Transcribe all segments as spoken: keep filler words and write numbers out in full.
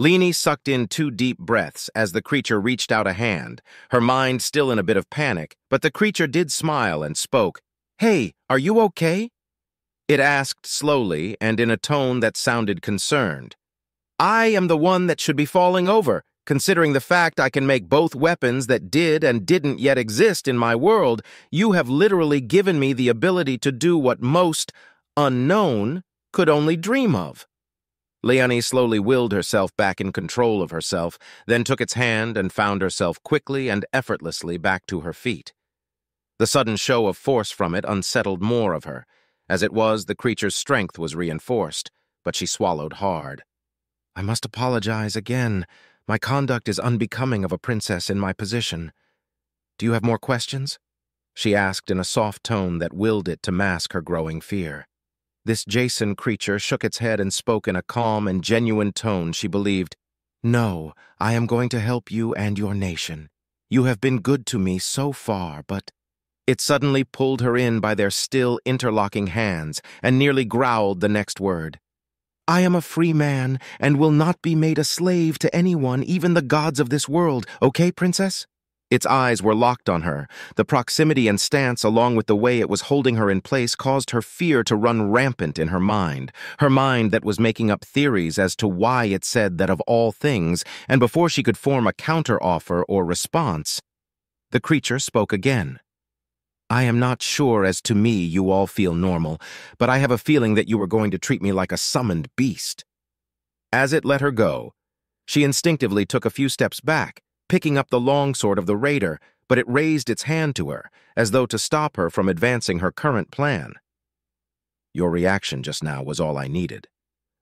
Leani sucked in two deep breaths as the creature reached out a hand, her mind still in a bit of panic, but the creature did smile and spoke. "Hey, are you okay?" It asked slowly and in a tone that sounded concerned. "I am the one that should be falling over, considering the fact I can make both weapons that did and didn't yet exist in my world. You have literally given me the ability to do what most unknown could only dream of." Leani slowly willed herself back in control of herself, then took its hand and found herself quickly and effortlessly back to her feet. The sudden show of force from it unsettled more of her. As it was, the creature's strength was reinforced, but she swallowed hard. "I must apologize again. My conduct is unbecoming of a princess in my position. Do you have more questions?" she asked in a soft tone that willed it to mask her growing fear. This Jason creature shook its head and spoke in a calm and genuine tone she believed. "No, I am going to help you and your nation. You have been good to me so far, but..." It suddenly pulled her in by their still interlocking hands and nearly growled the next word. "I am a free man and will not be made a slave to anyone, even the gods of this world, okay, princess?" Its eyes were locked on her. The proximity and stance, along with the way it was holding her in place, caused her fear to run rampant in her mind, her mind that was making up theories as to why it said that of all things, and before she could form a counteroffer or response, the creature spoke again. "I am not sure as to me you all feel normal, but I have a feeling that you were going to treat me like a summoned beast." As it let her go, she instinctively took a few steps back, picking up the longsword of the raider, but it raised its hand to her, as though to stop her from advancing her current plan. "Your reaction just now was all I needed.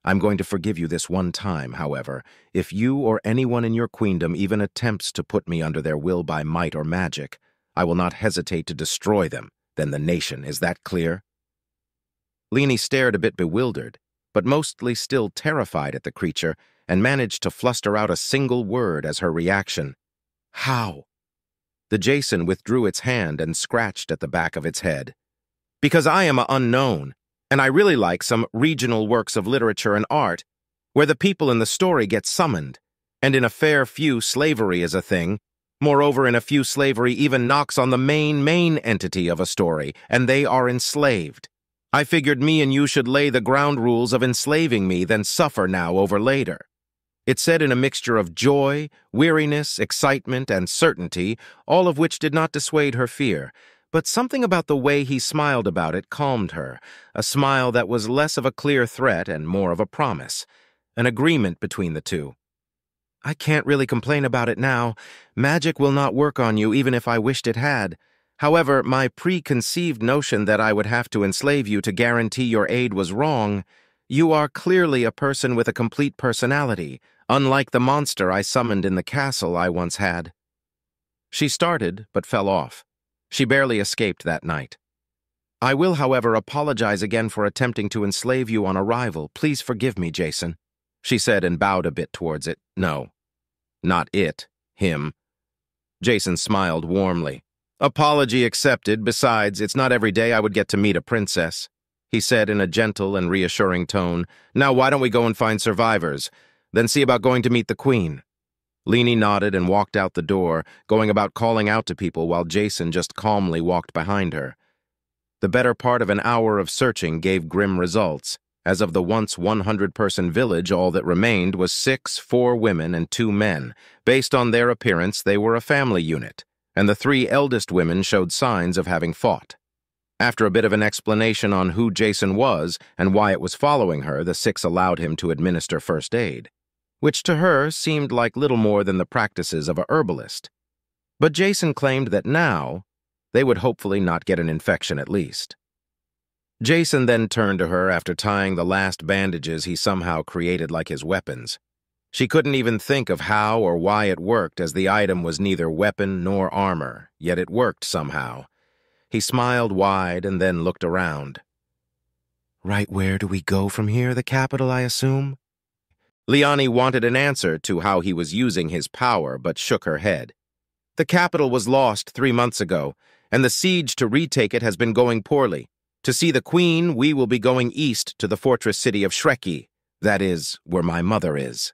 I'm going to forgive you this one time, however, if you or anyone in your queendom even attempts to put me under their will by might or magic, I will not hesitate to destroy them, then the nation, is that clear?" Leani stared a bit bewildered, but mostly still terrified at the creature, and managed to fluster out a single word as her reaction. "How?" The Jason withdrew its hand and scratched at the back of its head. "Because I am an unknown, and I really like some regional works of literature and art, where the people in the story get summoned, and in a fair few slavery is a thing. Moreover, in a few slavery even knocks on the main, main entity of a story, and they are enslaved. I figured me and you should lay the ground rules of enslaving me, then suffer now over later." It said in a mixture of joy, weariness, excitement, and certainty, all of which did not dissuade her fear, but something about the way he smiled about it calmed her, a smile that was less of a clear threat and more of a promise, an agreement between the two. "I can't really complain about it now. Magic will not work on you even if I wished it had. However, my preconceived notion that I would have to enslave you to guarantee your aid was wrong. You are clearly a person with a complete personality, unlike the monster I summoned in the castle I once had." She started, but fell off. She barely escaped that night. "I will, however, apologize again for attempting to enslave you on arrival. Please forgive me, Jason," she said and bowed a bit towards it. No, not it, him. Jason smiled warmly. "Apology accepted. Besides, it's not every day I would get to meet a princess," he said in a gentle and reassuring tone. "Now why don't we go and find survivors, then see about going to meet the queen." Leani nodded and walked out the door, going about calling out to people while Jason just calmly walked behind her. The better part of an hour of searching gave grim results, as of the once one hundred person village all that remained was six, four women and two men. Based on their appearance they were a family unit, and the three eldest women showed signs of having fought. After a bit of an explanation on who Jason was and why it was following her, the six allowed him to administer first aid, which to her seemed like little more than the practices of a herbalist. But Jason claimed that now they would hopefully not get an infection at least. Jason then turned to her after tying the last bandages he somehow created like his weapons. She couldn't even think of how or why it worked, as the item was neither weapon nor armor, yet it worked somehow. He smiled wide and then looked around. "Right, where do we go from here? The capital, I assume?" Leani wanted an answer to how he was using his power, but shook her head. "The capital was lost three months ago, and the siege to retake it has been going poorly. To see the queen, we will be going east to the fortress city of Shrekki. That is, where my mother is."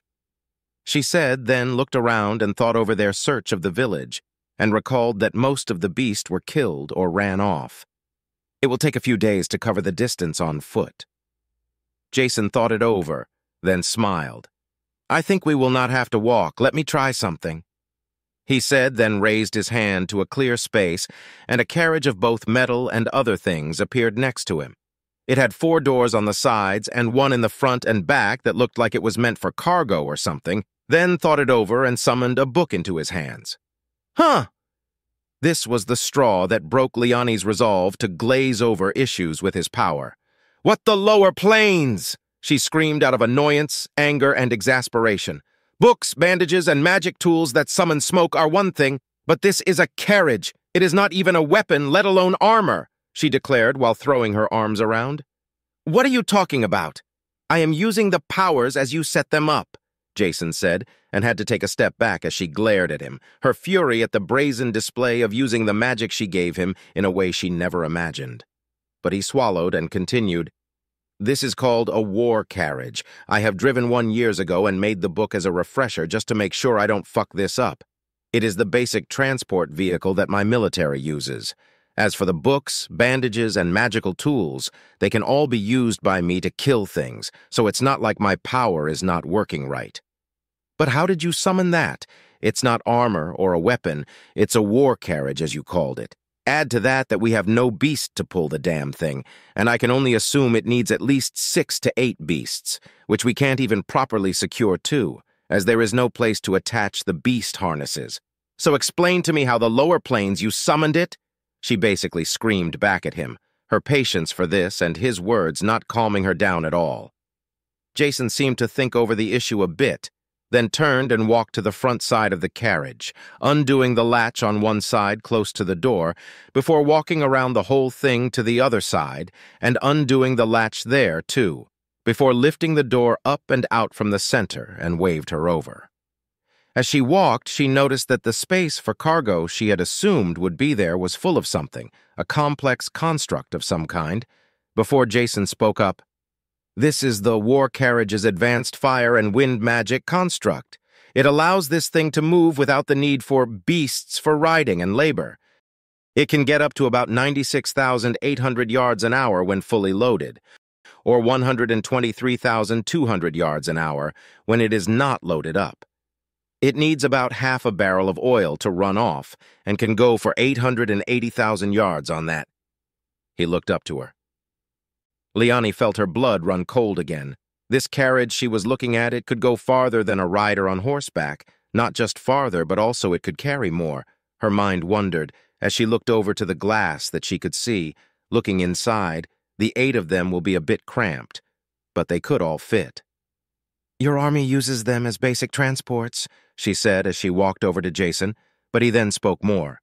She said, then looked around and thought over their search of the village, and recalled that most of the beast were killed or ran off. It will take a few days to cover the distance on foot. Jason thought it over, then smiled. I think we will not have to walk. Let me try something. He said, then raised his hand to a clear space, and a carriage of both metal and other things appeared next to him. It had four doors on the sides and one in the front and back that looked like it was meant for cargo or something, then thought it over and summoned a book into his hands. Huh! This was the straw that broke Leani's resolve to glaze over issues with his power. What the lower plains! She screamed out of annoyance, anger, and exasperation. Books, bandages, and magic tools that summon smoke are one thing, but this is a carriage. It is not even a weapon, let alone armor, she declared while throwing her arms around. What are you talking about? I am using the powers as you set them up, Jason said, and had to take a step back as she glared at him, her fury at the brazen display of using the magic she gave him in a way she never imagined. But he swallowed and continued. This is called a war carriage. I have driven one years ago and made the book as a refresher just to make sure I don't fuck this up. It is the basic transport vehicle that my military uses. As for the books, bandages, and magical tools, they can all be used by me to kill things, so it's not like my power is not working right. But how did you summon that? It's not armor or a weapon. It's a war carriage, as you called it. Add to that that we have no beast to pull the damn thing, and I can only assume it needs at least six to eight beasts, which we can't even properly secure to, as there is no place to attach the beast harnesses. So explain to me how the lower plains you summoned it? She basically screamed back at him, her patience for this and his words not calming her down at all. Jason seemed to think over the issue a bit, then turned and walked to the front side of the carriage, undoing the latch on one side close to the door, before walking around the whole thing to the other side and undoing the latch there, too, before lifting the door up and out from the center and waved her over. As she walked, she noticed that the space for cargo she had assumed would be there was full of something, a complex construct of some kind, before Jason spoke up. This is the war carriage's advanced fire and wind magic construct. It allows this thing to move without the need for beasts for riding and labor. It can get up to about ninety-six thousand eight hundred yards an hour when fully loaded, or one hundred twenty-three thousand two hundred yards an hour when it is not loaded up. It needs about half a barrel of oil to run off and can go for eight hundred eighty thousand yards on that. He looked up to her. Leani felt her blood run cold again. This carriage she was looking at, it could go farther than a rider on horseback. Not just farther, but also it could carry more, her mind wondered, as she looked over to the glass that she could see. Looking inside, the eight of them will be a bit cramped, but they could all fit. Your army uses them as basic transports, she said as she walked over to Jason, but he then spoke more.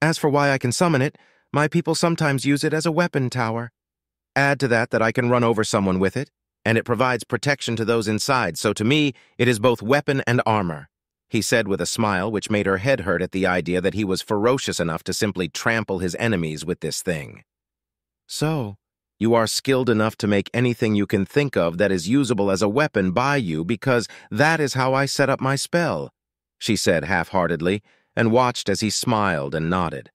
As for why I can summon it, my people sometimes use it as a weapon tower. Add to that that I can run over someone with it, and it provides protection to those inside, so to me, it is both weapon and armor, he said with a smile which made her head hurt at the idea that he was ferocious enough to simply trample his enemies with this thing. So, you are skilled enough to make anything you can think of that is usable as a weapon by you, because that is how I set up my spell, she said half-heartedly, and watched as he smiled and nodded.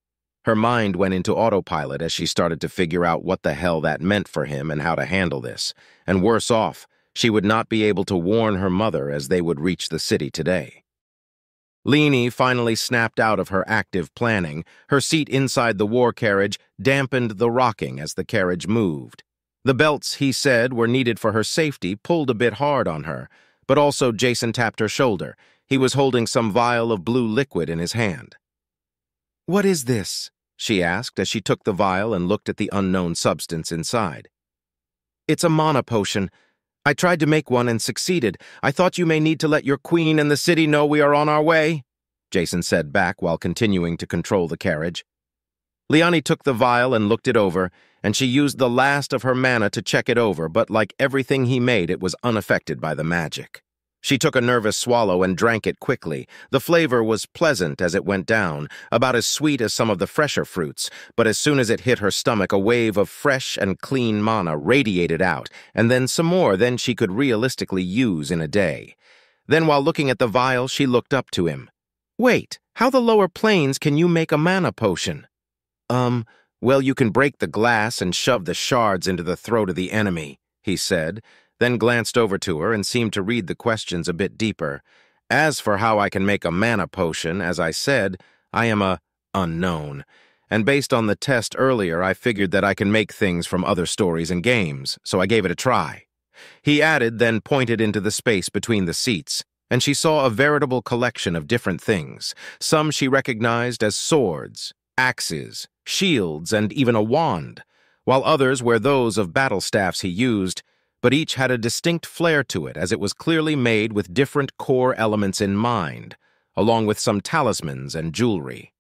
Her mind went into autopilot as she started to figure out what the hell that meant for him and how to handle this. And worse off, she would not be able to warn her mother as they would reach the city today. Leani finally snapped out of her active planning. Her seat inside the war carriage dampened the rocking as the carriage moved. The belts, he said, were needed for her safety, pulled a bit hard on her, but also Jason tapped her shoulder. He was holding some vial of blue liquid in his hand. What is this? She asked as she took the vial and looked at the unknown substance inside. It's a mana potion. I tried to make one and succeeded. I thought you may need to let your queen and the city know we are on our way, Jason said back while continuing to control the carriage. Leani took the vial and looked it over, and she used the last of her mana to check it over, but like everything he made, it was unaffected by the magic. She took a nervous swallow and drank it quickly. The flavor was pleasant as it went down, about as sweet as some of the fresher fruits, but as soon as it hit her stomach, a wave of fresh and clean mana radiated out, and then some more than she could realistically use in a day. Then while looking at the vial, she looked up to him. Wait, how the lower planes can you make a mana potion? Um, well, you can break the glass and shove the shards into the throat of the enemy, he said, then glanced over to her and seemed to read the questions a bit deeper. As for how I can make a mana potion, as I said, I am a unknown. And based on the test earlier, I figured that I can make things from other stories and games, so I gave it a try. He added, then pointed into the space between the seats, and she saw a veritable collection of different things. Some she recognized as swords, axes, shields, and even a wand, while others were those of battle staffs he used, but each had a distinct flair to it as it was clearly made with different core elements in mind, along with some talismans and jewelry.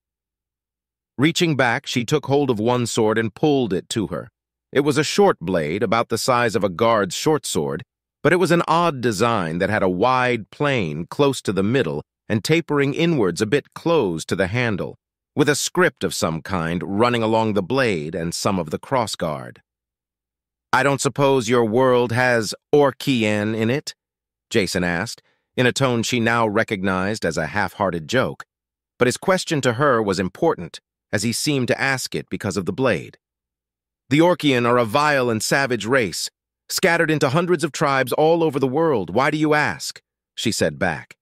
Reaching back, she took hold of one sword and pulled it to her. It was a short blade, about the size of a guard's short sword, but it was an odd design that had a wide plane close to the middle and tapering inwards a bit close to the handle, with a script of some kind running along the blade and some of the crossguard. "I don't suppose your world has Orkian in it?" Jason asked, in a tone she now recognized as a half-hearted joke. But his question to her was important, as he seemed to ask it because of the blade. The Orkian are a vile and savage race, scattered into hundreds of tribes all over the world. Why do you ask? She said back.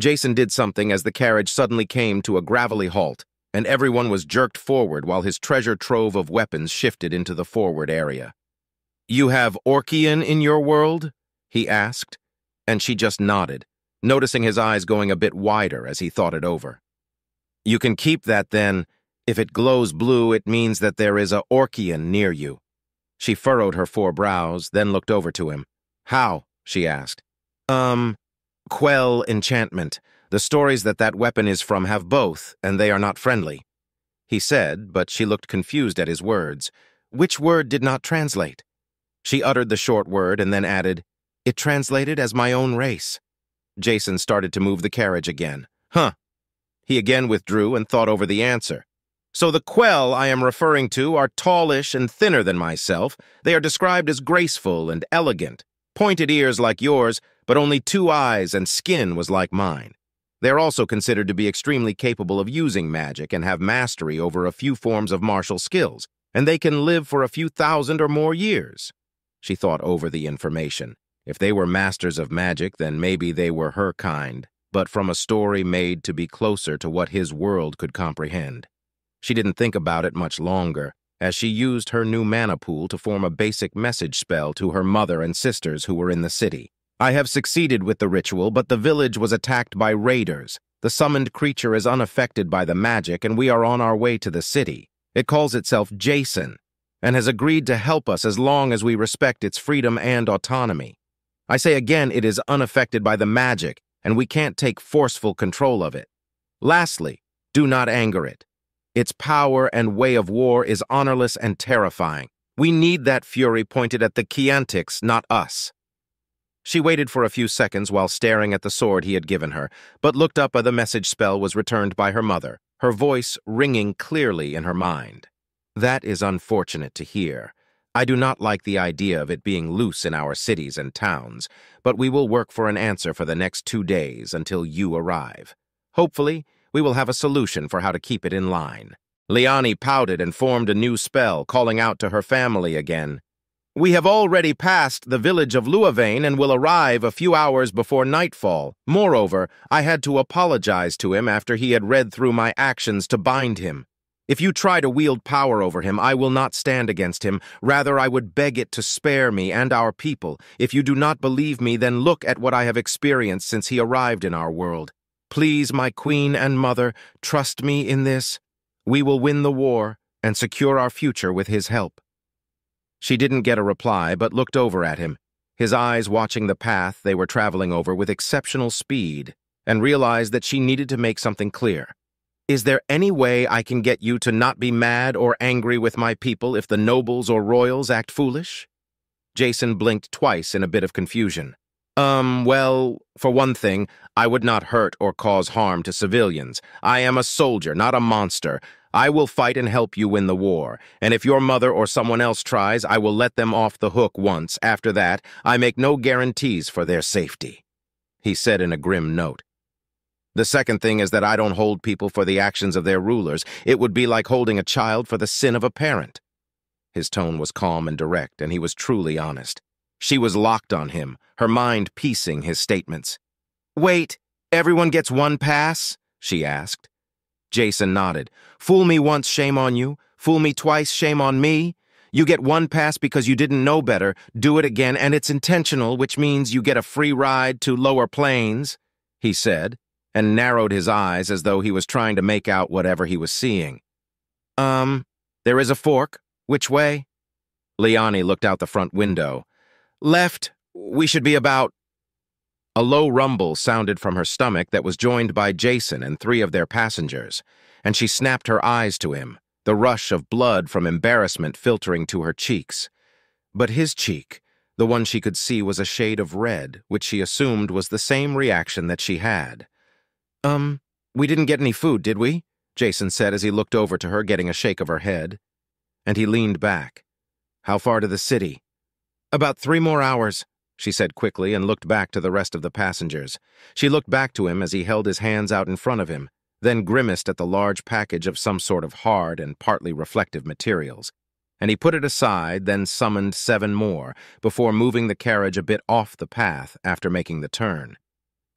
Jason did something as the carriage suddenly came to a gravelly halt, and everyone was jerked forward while his treasure trove of weapons shifted into the forward area. "You have Orkian in your world?" he asked, and she just nodded, noticing his eyes going a bit wider as he thought it over. "You can keep that then. If it glows blue, it means that there is a Orkian near you." She furrowed her four brows, then looked over to him. "How?" she asked. Um, Quel enchantment. The stories that that weapon is from have both, and they are not friendly," he said, but she looked confused at his words. Which word did not translate? She uttered the short word and then added, "It translated as my own race." Jason started to move the carriage again. Huh. He again withdrew and thought over the answer. "So the Quel I am referring to are tallish and thinner than myself. They are described as graceful and elegant, pointed ears like yours, but only two eyes and skin was like mine. They are also considered to be extremely capable of using magic and have mastery over a few forms of martial skills, and they can live for a few thousand or more years." She thought over the information. If they were masters of magic, then maybe they were her kind, but from a story made to be closer to what his world could comprehend. She didn't think about it much longer, as she used her new mana pool to form a basic message spell to her mother and sisters who were in the city. I have succeeded with the ritual, but the village was attacked by raiders. The summoned creature is unaffected by the magic, and we are on our way to the city. It calls itself Jason, and has agreed to help us as long as we respect its freedom and autonomy. I say again, it is unaffected by the magic, and we can't take forceful control of it. Lastly, do not anger it. Its power and way of war is honorless and terrifying. We need that fury pointed at the Chiantics, not us." She waited for a few seconds while staring at the sword he had given her, but looked up as the message spell was returned by her mother, her voice ringing clearly in her mind. "That is unfortunate to hear. I do not like the idea of it being loose in our cities and towns, but we will work for an answer for the next two days until you arrive. Hopefully, we will have a solution for how to keep it in line." Leani pouted and formed a new spell, calling out to her family again. "We have already passed the village of Luavain and will arrive a few hours before nightfall. Moreover, I had to apologize to him after he had read through my actions to bind him. If you try to wield power over him, I will not stand against him. Rather, I would beg it to spare me and our people. If you do not believe me, then look at what I have experienced since he arrived in our world. Please, my queen and mother, trust me in this. We will win the war and secure our future with his help." She didn't get a reply, but looked over at him, his eyes watching the path they were traveling over with exceptional speed, and realized that she needed to make something clear. "Is there any way I can get you to not be mad or angry with my people if the nobles or royals act foolish?" Jason blinked twice in a bit of confusion. Um, well, for one thing, I would not hurt or cause harm to civilians. I am a soldier, not a monster. I will fight and help you win the war. And if your mother or someone else tries, I will let them off the hook once. After that, I make no guarantees for their safety." he said in a grim note. The second thing is that I don't hold people for the actions of their rulers. It would be like holding a child for the sin of a parent. His tone was calm and direct, and he was truly honest. She was locked on him, her mind piecing his statements. Wait, everyone gets one pass? She asked. Jason nodded. Fool me once, shame on you. Fool me twice, shame on me. You get one pass because you didn't know better. Do it again, and it's intentional, which means you get a free ride to Lower Plains, he said, and narrowed his eyes as though he was trying to make out whatever he was seeing. Um, there is a fork. Which way? Leani looked out the front window. Left. We should be about... A low rumble sounded from her stomach that was joined by Jason and three of their passengers, and she snapped her eyes to him, the rush of blood from embarrassment filtering to her cheeks. But his cheek, the one she could see, was a shade of red, which she assumed was the same reaction that she had. Um, we didn't get any food, did we? Jason said as he looked over to her, getting a shake of her head. And he leaned back. How far to the city? About three more hours, she said quickly and looked back to the rest of the passengers. She looked back to him as he held his hands out in front of him, then grimaced at the large package of some sort of hard and partly reflective materials. And he put it aside, then summoned seven more, before moving the carriage a bit off the path after making the turn.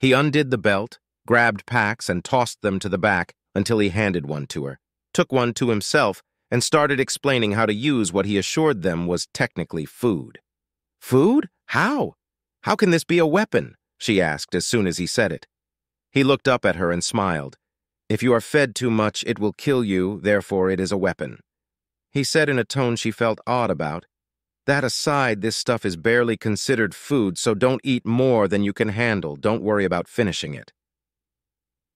He undid the belt, grabbed packs and tossed them to the back until he handed one to her, took one to himself, and started explaining how to use what he assured them was technically food. Food? How? How can this be a weapon? She asked as soon as he said it. He looked up at her and smiled. If you are fed too much, it will kill you, therefore it is a weapon. He said in a tone she felt odd about, that aside, this stuff is barely considered food, so don't eat more than you can handle. Don't worry about finishing it.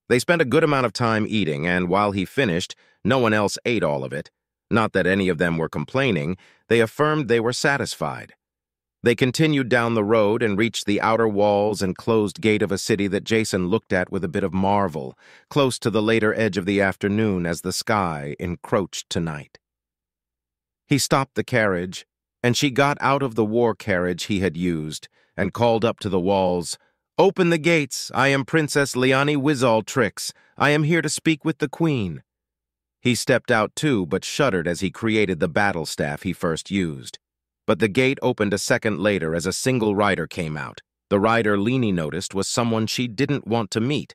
They spent a good amount of time eating, and while he finished, no one else ate all of it. Not that any of them were complaining, they affirmed they were satisfied. They continued down the road and reached the outer walls and closed gate of a city that Jason looked at with a bit of marvel, close to the later edge of the afternoon as the sky encroached to night. He stopped the carriage, and she got out of the war carriage he had used and called up to the walls, "Open the gates. I am Princess Leani Wizzall Trix. I am here to speak with the Queen." He stepped out too, but shuddered as he created the battle staff he first used. But the gate opened a second later as a single rider came out. The rider Leani noticed was someone she didn't want to meet.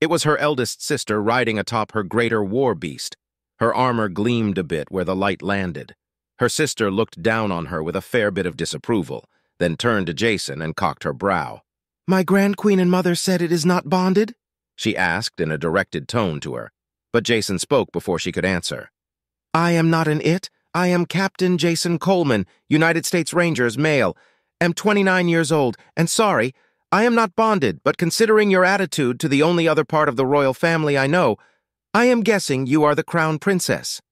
It was her eldest sister riding atop her greater war beast. Her armor gleamed a bit where the light landed. Her sister looked down on her with a fair bit of disapproval, then turned to Jason and cocked her brow. My Grand Queen and mother said it is not bonded? She asked in a directed tone to her, but Jason spoke before she could answer. I am not an it. I am Captain Jason Coleman, United States Rangers, male. Am twenty-nine years old, and sorry, I am not bonded, but considering your attitude to the only other part of the royal family I know, I am guessing you are the Crown Princess.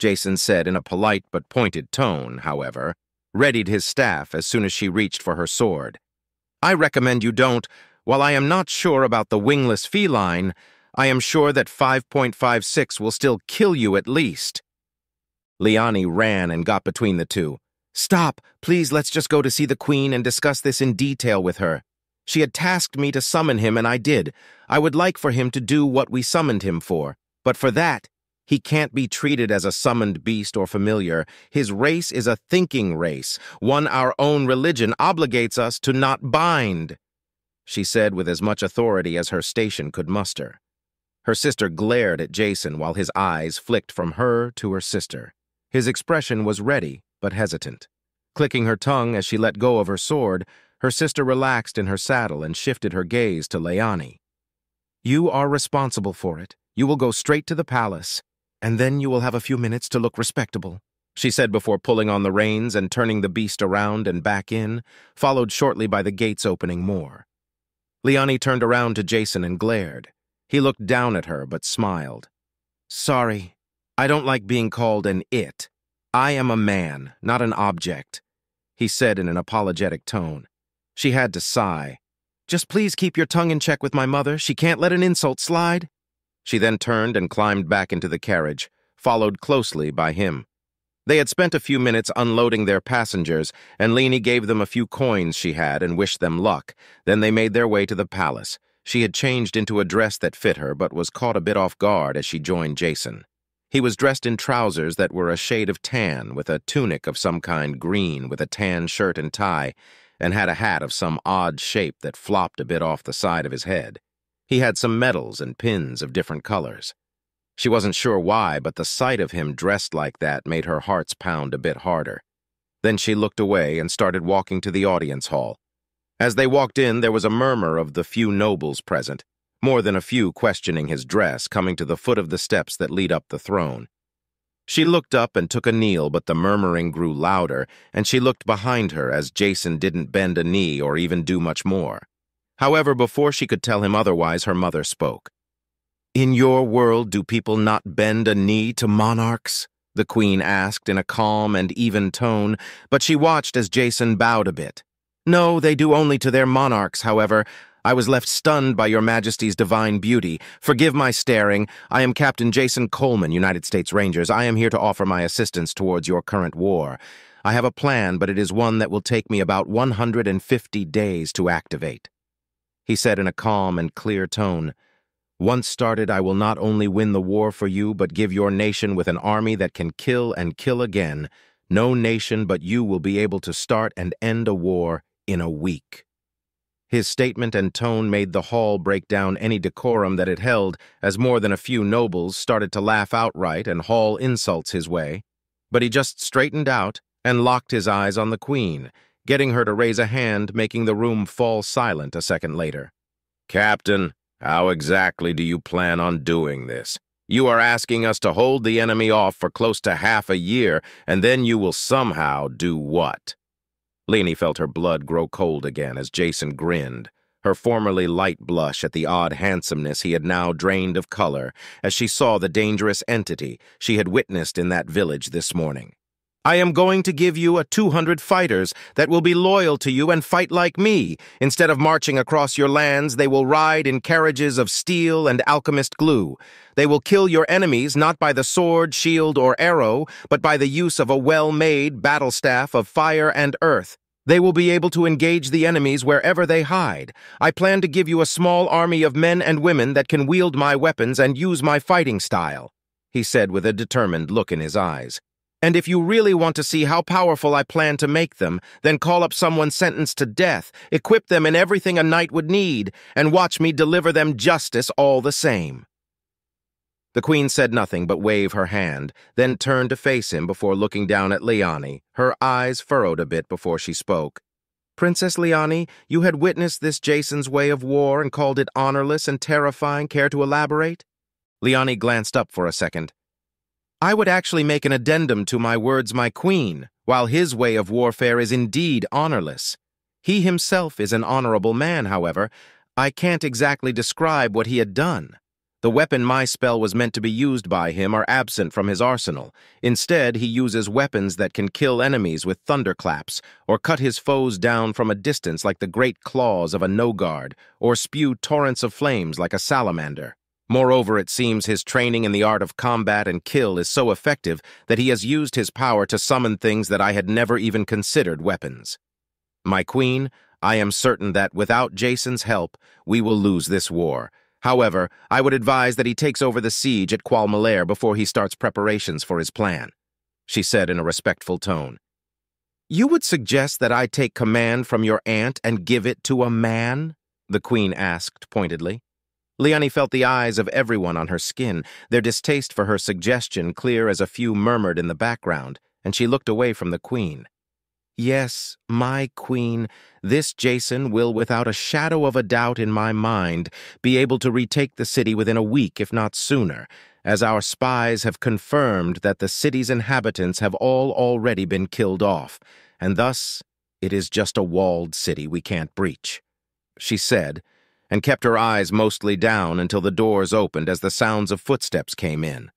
Jason said in a polite but pointed tone, however, readied his staff as soon as she reached for her sword. I recommend you don't. While I am not sure about the wingless feline, I am sure that five point five six will still kill you at least. Leani ran and got between the two. Stop, please, let's just go to see the Queen and discuss this in detail with her. She had tasked me to summon him, and I did. I would like for him to do what we summoned him for, but for that, he can't be treated as a summoned beast or familiar. His race is a thinking race, one our own religion obligates us to not bind, she said with as much authority as her station could muster. Her sister glared at Jason while his eyes flicked from her to her sister. His expression was ready but hesitant. Clicking her tongue as she let go of her sword, her sister relaxed in her saddle and shifted her gaze to Leani. You are responsible for it. You will go straight to the palace. And then you will have a few minutes to look respectable, she said before pulling on the reins and turning the beast around and back in, followed shortly by the gates opening more. Leani turned around to Jason and glared. He looked down at her but smiled. Sorry, I don't like being called an it. I am a man, not an object, he said in an apologetic tone. She had to sigh. Just please keep your tongue in check with my mother. She can't let an insult slide. She then turned and climbed back into the carriage, followed closely by him. They had spent a few minutes unloading their passengers, and Leani gave them a few coins she had and wished them luck. Then they made their way to the palace. She had changed into a dress that fit her, but was caught a bit off guard as she joined Jason. He was dressed in trousers that were a shade of tan, with a tunic of some kind green, with a tan shirt and tie, and had a hat of some odd shape that flopped a bit off the side of his head. He had some medals and pins of different colors. She wasn't sure why, but the sight of him dressed like that made her heart's pound a bit harder. Then she looked away and started walking to the audience hall. As they walked in, there was a murmur of the few nobles present, more than a few questioning his dress, coming to the foot of the steps that lead up the throne. She looked up and took a kneel, but the murmuring grew louder, and she looked behind her as Jason didn't bend a knee or even do much more. However, before she could tell him otherwise, her mother spoke. "In your world, do people not bend a knee to monarchs?" the queen asked in a calm and even tone, but she watched as Jason bowed a bit. "No, they do only to their monarchs, however. I was left stunned by your majesty's divine beauty. Forgive my staring. I am Captain Jason Coleman, United States Rangers. I am here to offer my assistance towards your current war. I have a plan, but it is one that will take me about one hundred fifty days to activate." He said in a calm and clear tone, "Once started, I will not only win the war for you, but give your nation with an army that can kill and kill again. No nation but you will be able to start and end a war in a week." His statement and tone made the hall break down any decorum that it held, as more than a few nobles started to laugh outright and haul insults his way. But he just straightened out and locked his eyes on the queen, getting her to raise a hand, making the room fall silent a second later. "Captain, how exactly do you plan on doing this? You are asking us to hold the enemy off for close to half a year, and then you will somehow do what?" Leani felt her blood grow cold again as Jason grinned, her formerly light blush at the odd handsomeness he had now drained of color, as she saw the dangerous entity she had witnessed in that village this morning. "I am going to give you a two hundred fighters that will be loyal to you and fight like me. Instead of marching across your lands, they will ride in carriages of steel and alchemist glue. They will kill your enemies not by the sword, shield, or arrow, but by the use of a well-made battle staff of fire and earth. They will be able to engage the enemies wherever they hide. I plan to give you a small army of men and women that can wield my weapons and use my fighting style," he said with a determined look in his eyes. "And if you really want to see how powerful I plan to make them, then call up someone sentenced to death, equip them in everything a knight would need, and watch me deliver them justice all the same." The queen said nothing but waved her hand, then turned to face him before looking down at Leani, her eyes furrowed a bit before she spoke. "Princess Leani, you had witnessed this Jason's way of war and called it honorless and terrifying. Care to elaborate?" Leani glanced up for a second. "I would actually make an addendum to my words, my queen, while his way of warfare is indeed honorless. He himself is an honorable man, however. I can't exactly describe what he had done. The weapon my spell was meant to be used by him are absent from his arsenal. Instead, he uses weapons that can kill enemies with thunderclaps, or cut his foes down from a distance like the great claws of a Nogard, or spew torrents of flames like a salamander. Moreover, it seems his training in the art of combat and kill is so effective that he has used his power to summon things that I had never even considered weapons. My queen, I am certain that without Jason's help, we will lose this war. However, I would advise that he takes over the siege at Qualmalaire before he starts preparations for his plan," she said in a respectful tone. "You would suggest that I take command from your aunt and give it to a man?" the queen asked pointedly. Leani felt the eyes of everyone on her skin, their distaste for her suggestion clear as a few murmured in the background, and she looked away from the queen. "Yes, my queen, this Jason will, without a shadow of a doubt in my mind, be able to retake the city within a week, if not sooner, as our spies have confirmed that the city's inhabitants have all already been killed off, and thus it is just a walled city we can't breach," she said, and kept her eyes mostly down until the doors opened as the sounds of footsteps came in.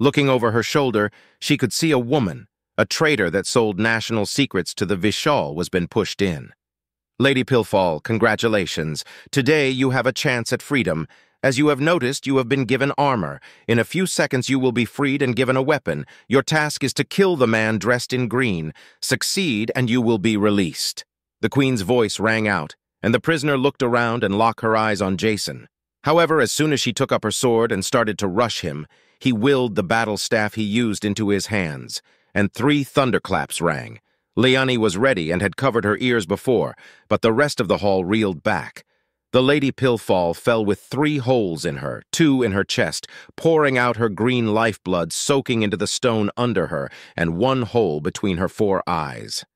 Looking over her shoulder, she could see a woman, a trader that sold national secrets to the Vishal, was been pushed in. "Lady Pilfall, congratulations. Today you have a chance at freedom. As you have noticed, you have been given armor. In a few seconds you will be freed and given a weapon. Your task is to kill the man dressed in green. Succeed and you will be released." The Queen's voice rang out, and the prisoner looked around and locked her eyes on Jason. However, as soon as she took up her sword and started to rush him, he willed the battle staff he used into his hands, and three thunderclaps rang. Leani was ready and had covered her ears before, but the rest of the hall reeled back. The Lady Pilfall fell with three holes in her, two in her chest, pouring out her green lifeblood soaking into the stone under her, and one hole between her four eyes.